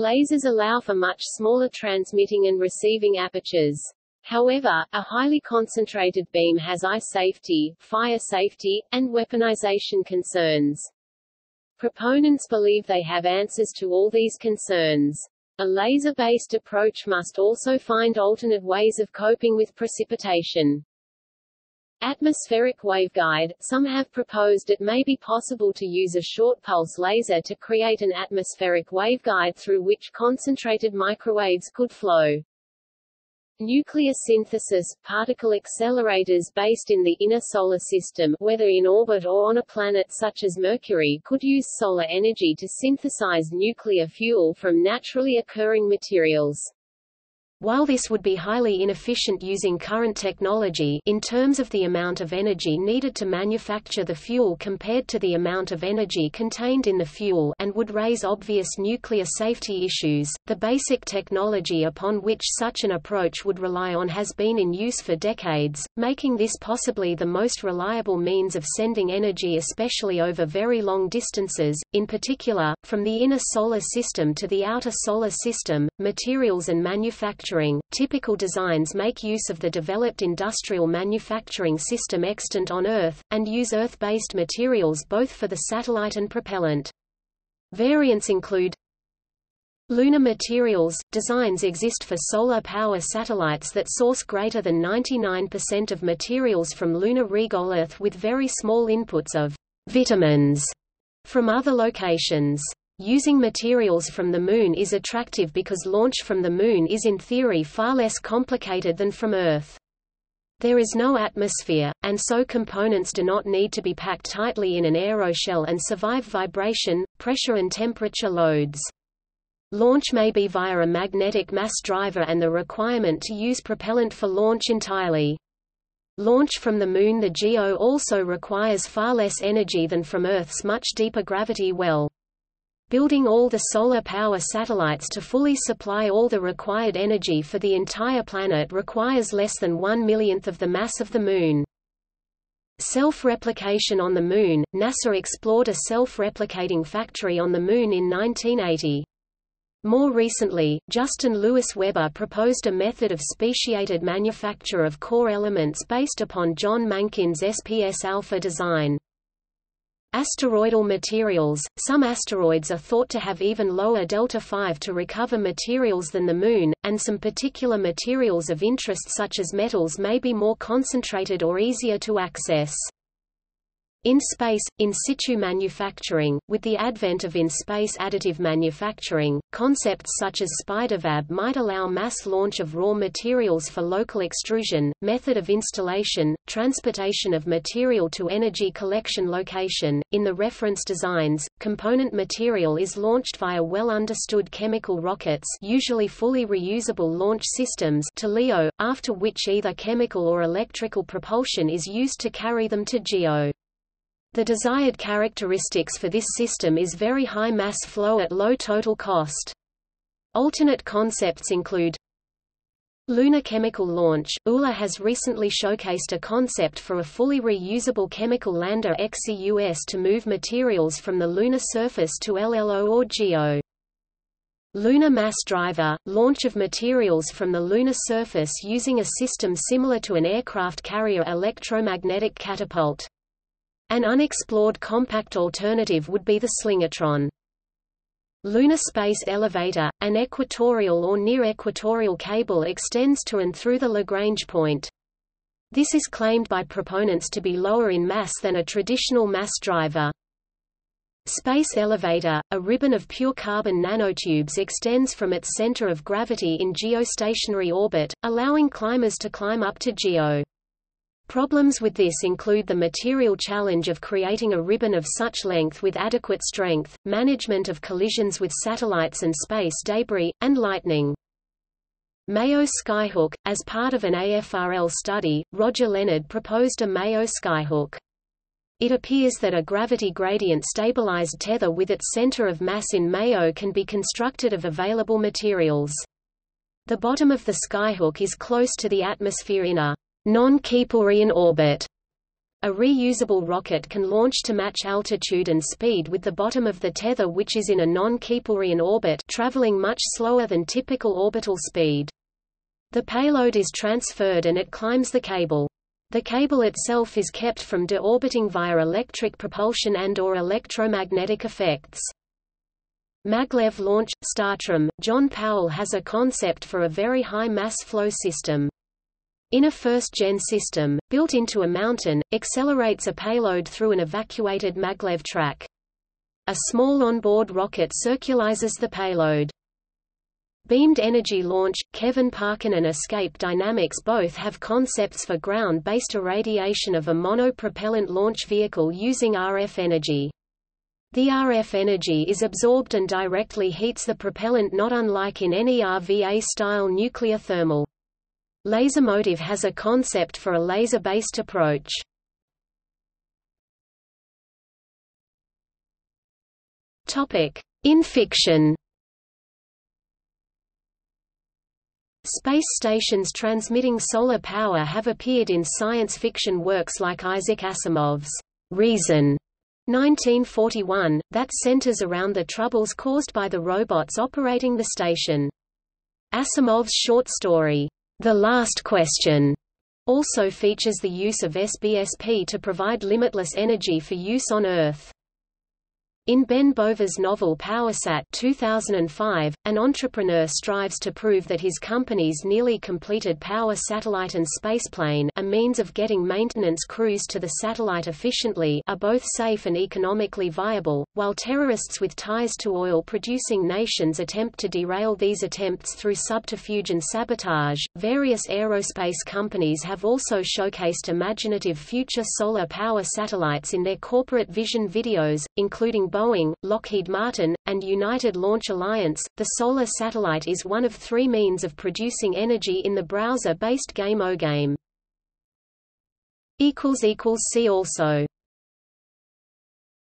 Lasers allow for much smaller transmitting and receiving apertures. However, a highly concentrated beam has eye safety, fire safety, and weaponization concerns. Proponents believe they have answers to all these concerns. A laser-based approach must also find alternate ways of coping with precipitation. Atmospheric waveguide. Some have proposed it may be possible to use a short-pulse laser to create an atmospheric waveguide through which concentrated microwaves could flow. Nuclear synthesis, particle accelerators based in the inner solar system, whether in orbit or on a planet such as Mercury, could use solar energy to synthesize nuclear fuel from naturally occurring materials. While this would be highly inefficient using current technology in terms of the amount of energy needed to manufacture the fuel compared to the amount of energy contained in the fuel, and would raise obvious nuclear safety issues, the basic technology upon which such an approach would rely on has been in use for decades, making this possibly the most reliable means of sending energy, especially over very long distances, in particular, from the inner solar system to the outer solar system. Materials and manufacturing. Typical designs make use of the developed industrial manufacturing system extant on Earth, and use Earth-based materials both for the satellite and propellant. Variants include lunar materials. Designs exist for solar power satellites that source greater than 99% of materials from lunar regolith Earth, with very small inputs of vitamins from other locations. Using materials from the Moon is attractive because launch from the Moon is in theory far less complicated than from Earth. There is no atmosphere, and so components do not need to be packed tightly in an aeroshell and survive vibration, pressure and temperature loads. Launch may be via a magnetic mass driver and the requirement to use propellant for launch entirely. Launch from the Moon. The GEO also requires far less energy than from Earth's much deeper gravity well. Building all the solar power satellites to fully supply all the required energy for the entire planet requires less than 1/1,000,000th of the mass of the Moon. Self-replication on the Moon. NASA explored a self-replicating factory on the Moon in 1980. More recently, Justin Lewis Weber proposed a method of speciated manufacture of core elements based upon John Mankins' SPS-alpha design. Asteroidal materials. Some asteroids are thought to have even lower delta-5 to recover materials than the Moon, and some particular materials of interest such as metals may be more concentrated or easier to access. In space, in situ manufacturing. With the advent of in-space additive manufacturing, concepts such as SpiderVab might allow mass launch of raw materials for local extrusion, method of installation, transportation of material to energy collection location. In the reference designs, component material is launched via well-understood chemical rockets, usually fully reusable launch systems, to LEO, after which either chemical or electrical propulsion is used to carry them to GEO. The desired characteristics for this system is very high mass flow at low total cost. Alternate concepts include lunar chemical launch. ULA has recently showcased a concept for a fully reusable chemical lander XCUS to move materials from the lunar surface to LLO or GEO. Lunar mass driver – launch of materials from the lunar surface using a system similar to an aircraft carrier electromagnetic catapult. An unexplored compact alternative would be the Slingatron. Lunar space elevator – an equatorial or near-equatorial cable extends to and through the Lagrange point. This is claimed by proponents to be lower in mass than a traditional mass driver. Space elevator – a ribbon of pure carbon nanotubes extends from its center of gravity in geostationary orbit, allowing climbers to climb up to GEO. Problems with this include the material challenge of creating a ribbon of such length with adequate strength, management of collisions with satellites and space debris, and lightning. Mayo Skyhook. As part of an AFRL study, Roger Leonard proposed a Mayo Skyhook. It appears that a gravity gradient stabilized tether with its center of mass in Mayo can be constructed of available materials. The bottom of the skyhook is close to the atmosphere in a non-Kuiperian orbit. A reusable rocket can launch to match altitude and speed with the bottom of the tether, which is in a non-Kuiperian orbit, traveling much slower than typical orbital speed. The payload is transferred and it climbs the cable. The cable itself is kept from deorbiting via electric propulsion and/or electromagnetic effects. Maglev launch. Startrum. John Powell has a concept for a very high mass flow system. In a first-gen system, built into a mountain, accelerates a payload through an evacuated maglev track. A small onboard rocket circularizes the payload. Beamed energy launch – Kevin Parkin and Escape Dynamics both have concepts for ground-based irradiation of a monopropellant launch vehicle using RF energy. The RF energy is absorbed and directly heats the propellant, not unlike in NERVA-style nuclear thermal. Lasermotive has a concept for a laser-based approach. In fiction. Space stations transmitting solar power have appeared in science fiction works like Isaac Asimov's Reason, 1941, that centers around the troubles caused by the robots operating the station. Asimov's short story, The Last Question, also features the use of SBSP to provide limitless energy for use on Earth. In Ben Bova's novel Powersat 2005, an entrepreneur strives to prove that his company's nearly completed power satellite and spaceplane, a means of getting maintenance crews to the satellite efficiently, are both safe and economically viable, while terrorists with ties to oil-producing nations attempt to derail these attempts through subterfuge and sabotage. Various aerospace companies have also showcased imaginative future solar power satellites in their corporate vision videos, including Boeing, Lockheed Martin, and United Launch Alliance. The solar satellite is one of three means of producing energy in the browser-based game OGame. See also